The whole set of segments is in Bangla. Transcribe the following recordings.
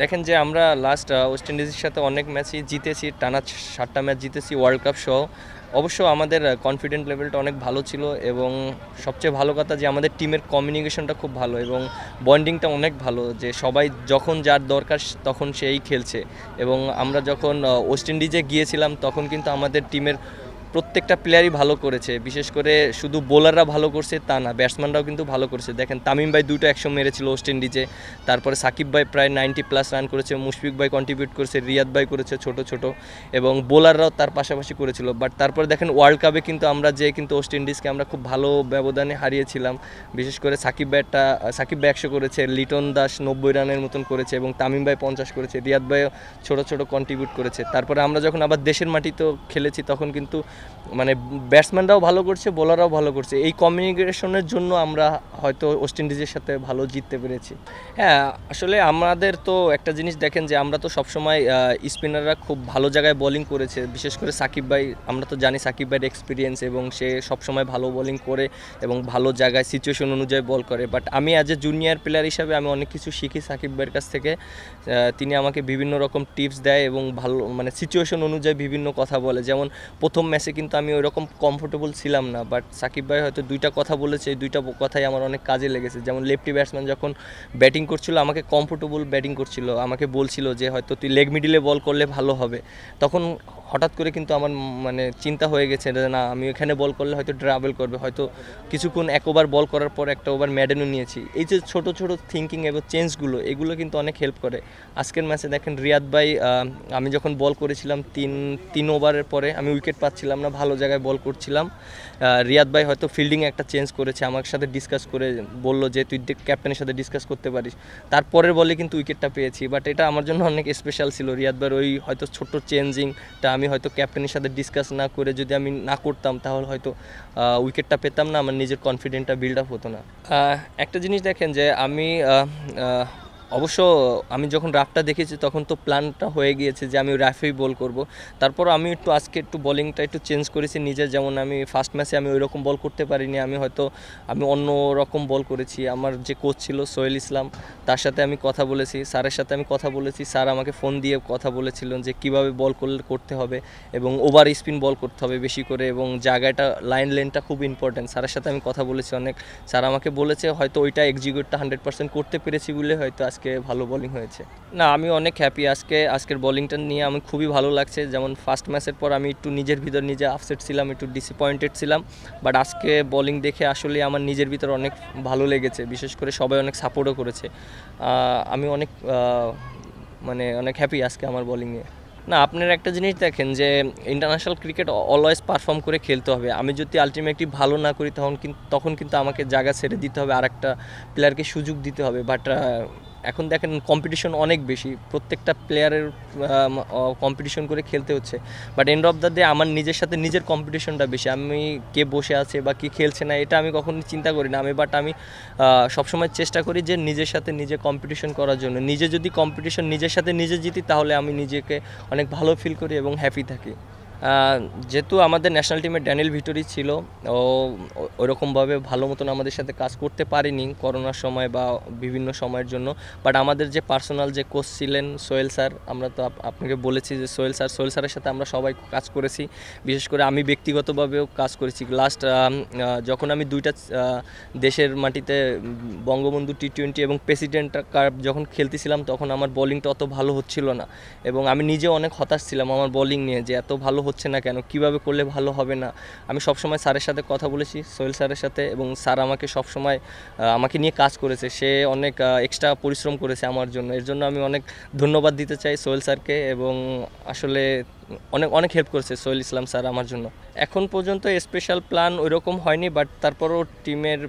देखें जे आमरा लास्ट वेस्ट इंडिजर साथे अनेक मैच ही जीतेছি टाना 7টা मैच जीतेছি वर्ल्ड कप सह अवश्य आमादेर कन्फिडेंट लेवलटा अनेक भालो छिलो एबं सबचेये भालो कथा जे आमादेर टीमेर कम्युनिकेशनटा खूब भालो एबं बॉन्डिंगटा अनेक भालो जे सबाई जखन जार दरकार तखन सेई खेलछे एबं आमरा जखन वेस्ट इंडिजे गियेछिलाम तखन किन्तु आमादेर टीमेर प्रत्येकटा प्लेयारई भालो करेছে विशेष करे शुधु बोलाररा भालो करছে ता ना बैट्समैनराও किन्तु भालो करছে देखें तामिम भाई 200 মেরেছিল वेस्ट इंडिजे तारপরে সাকিব ভাই প্রায় 90 প্লাस রান করেছে মুশফিক ভাই কন্ট্রিবিউট করছে রিয়াদ ভাই করেছে ছোট ছোট এবং বোলাররাও তার পাশাপাশি করেছিল বাট তারপরে দেখেন ওয়ার্ল্ড কাপে কিন্তু আমরা যে কিন্তু ওয়েস্ট ইন্ডিজকে আমরা খুব ভালো ব্যবধানে হারিয়েছিলাম বিশেষ করে সাকিব ভাই 100 করেছে লিটন দাস 90 রানের মতন করেছে এবং তামিম ভাই 50 করেছে রিয়াদ ভাই ছোট ছোট কন্ট্রিবিউট করেছে তারপরে আমরা যখন আবার দেশের মাটিতে খেলেছি তখন কিন্তু माने बैट्समैनराও ভালো করছে বোলাররাও ভালো করছে এই কমিউনিকেশনের জন্য আমরা হয়তো ওয়েস্ট ইন্ডিজের সাথে ভালো জিততে পেরেছি হ্যাঁ আসলে আমাদের তো একটা জিনিস দেখেন যে আমরা তো সব সময় স্পিনাররা খুব ভালো জায়গায় বোলিং করেছে বিশেষ করে সাকিব ভাই আমরা তো জানি সাকিব ভাইয়ের এক্সপেরিয়েন্স এবং সে সব সময় ভালো বোলিং করে এবং ভালো জায়গায় সিচুয়েশন অনুযায়ী বল করে বাট আমি অ্যাজ এ জুনিয়র প্লেয়ার হিসেবে আমি অনেক কিছু শিখি সাকিব ভাইয়ের কাছ থেকে তিনি আমাকে বিভিন্ন রকম টিপস দেয় এবং ভালো মানে সিচুয়েশন অনুযায়ী বিভিন্ন কথা বলে যেমন প্রথম ম্যাচে কিন্তু আমি ওইরকম কমফোর্টেবল ছিলাম না বাট সাকিব ভাই হয়তো দুইটা কথা বলেছে দুইটা কথাই আমার অনেক কাজে লেগেছে যেমন লেফটি ব্যাটসম্যান যখন ব্যাটিং করছিল আমাকে কমফোর্টেবল ব্যাটিং করছিল আমাকে বলছিল যে হয়তো তুই লেগ মিডিলে বল করলে ভালো হবে তখন হঠাৎ করে কিন্তু আমার মানে চিন্তা হয়ে গেছে না আমি এখানে বল করলে হয়তো ট্রাভেল করবে হয়তো কিছুক্ষণ এক ওভার বল করার পর একটা ওভার ম্যাডেনও নিয়েছি এই যে ছোট ছোট থিঙ্কিং এবং চেঞ্জগুলো এগুলো কিন্তু অনেক হেল্প করে আজকের ম্যাচে দেখেন রিয়াদ ভাই আমি যখন বল করেছিলাম তিন ওভারের পরে আমি উইকেট পাচ্ছিলাম না ভালো জায়গায় বল করছিলাম রিয়াদ ভাই হয়তো ফিল্ডিং একটা চেঞ্জ করেছে আমার সাথে ডিসকাস করে বলল যে তুই ক্যাপ্টেনের সাথে ডিসকাস করতে পারিস তারপরের বলে কিন্তু উইকেটটা পেয়েছি বাট এটা আমার জন্য অনেক স্পেশাল ছিল রিয়াদ ভাইয়ের ওই হয়তো ছোট চেঞ্জিংটা আমি হয়তো ক্যাপ্টেনের সাথে ডিসকাস না করে যদি আমি না করতাম তাহলে হয়তো উইকেটটা পেতাম না আমার নিজের কনফিডেন্টটা বিল্ড আপ হতো না একটা জিনিস দেখেন যে আমি অবশ্য আমি যখন রাফটা দেখেছি তখন তো প্ল্যানটা হয়ে গিয়েছে যে আমি রাফেই বল করব তারপর আমি একটু আজকে একটু বোলিংটা একটু চেঞ্জ করেছি নিজে যেমন আমি ফার্স্ট ম্যাচে আমি ওই রকম বল করতে পারিনি আমি হয়তো আমি অন্য রকম বল করেছি আমার যে কোচ ছিল সোহেল ইসলাম তার সাথে আমি কথা বলেছি স্যারের সাথে আমি কথা বলেছি স্যার আমাকে ফোন দিয়ে কথা বলেছিলেন যে কীভাবে বল করতে হবে এবং ওভার স্পিন বল করতে হবে বেশি করে এবং জায়গাটা লাইন লেনটা খুব ইম্পর্ট্যান্ট স্যারের সাথে আমি কথা বলেছি অনেক স্যার আমাকে বলেছে হয়তো ওইটা এক্সিকিউটটা 100% করতে পেরেছি বলে হয়তো আজকে ভালো বোলিং হয়েছে না আমি অনেক হ্যাপি আজকের বোলিংটা নিয়ে আমি খুবই ভালো লাগছে যেমন ফার্স্ট ম্যাচের পর আমি একটু নিজের ভিতর নিজে আপসেট ছিলাম একটু ডিসঅ্যাপয়েন্টেড ছিলাম বাট আজকে বোলিং দেখে আসলে আমার নিজের ভিতর অনেক ভালো লেগেছে বিশেষ করে সবাই অনেক সাপোর্টও করেছে আমি অনেক মানে অনেক হ্যাপি আজকে আমার বোলিং নিয়ে না আপনারা একটা জিনিস দেখেন যে ইন্টারন্যাশনাল ক্রিকেট অলওয়েজ পারফর্ম করে খেলতে হবে আমি যদি আলটিমেটলি ভালো না করি তখন কিন্তু আমাকে জায়গা ছেড়ে দিতে হবে আর একটা প্লেয়ারকে সুযোগ দিতে হবে বাট এখন দেখেন কম্পিটিশন অনেক বেশি প্রত্যেকটা প্লেয়ারের কম্পিটিশন করে খেলতে হচ্ছে but end of the day আমার নিজের সাথে নিজের কম্পিটিশনটা বেশি আমি কে বসে আছে বা কে খেলছে না এটা আমি কখনোই চিন্তা করি না আমি সবসময় চেষ্টা করি যে নিজের সাথে নিজে কম্পিটিশন করার জন্য নিজে যদি কম্পিটিশন নিজের সাথে নিজে জিতি তাহলে আমি নিজেকে অনেক ভালো ফিল করি এবং হ্যাপি থাকি যেহেতু আমাদের ন্যাশনাল টিমে ড্যানিয়েল ভিটরি ছিল ও ওইরকমভাবে ভালো মতন আমাদের সাথে কাজ করতে পারেনি করোনার সময় বা বিভিন্ন সময়ের জন্য বাট আমাদের যে পার্সোনাল যে কোচ ছিলেন সোহেল স্যার আমরা তো আপনাকে বলেছি যে সোহেল স্যারের সাথে আমরা সবাই কাজ করেছি বিশেষ করে আমি ব্যক্তিগতভাবেও কাজ করেছি লাস্ট যখন আমি দুইটা দেশের মাটিতে বঙ্গবন্ধু টি20 এবং প্রেসিডেন্ট কাপ যখন খেলতেছিলাম তখন আমার বোলিংটা অত ভালো হচ্ছিল না এবং আমি নিজে অনেক হতাশ ছিলাম আমার বোলিং নিয়ে যে এত ভালো হচ্ছে না কেন কিভাবে করলে ভালো হবে না আমি সবসময় স্যারের সাথে কথা বলেছি সোহেল স্যারের সাথে এবং স্যার আমাকে সবসময় আমাকে নিয়ে কাজ করেছে সে অনেক এক্সট্রা পরিশ্রম করেছে আমার জন্য এর জন্য আমি অনেক ধন্যবাদ দিতে চাই সোহেল স্যারকে এবং আসলে অনেক হেল্প করেছে সোহেল ইসলাম স্যার আমার জন্য এখন পর্যন্ত স্পেশাল প্ল্যান ওইরকম হয়নি বাট তারপরও টিমের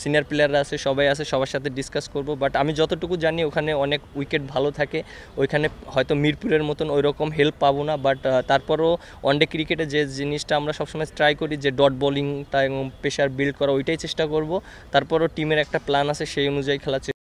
সিনিয়র প্লেয়াররা আছে সবাই আছে সবার সাথে ডিসকাস করব বাট আমি যতটুকু জানি ওখানে অনেক উইকেট ভালো থাকে ওইখানে হয়তো মিরপুরের মতন ওইরকম হেল্প পাবো না বাট তারপরও ওয়ানডে ক্রিকেটে যে জিনিসটা আমরা সবসময় ট্রাই করি যে ডট বোলিংটা এবং প্রেশার বিল্ড করা ওইটাই চেষ্টা করব তারপরও টিমের একটা প্ল্যান আছে সেই অনুযায়ী খেলা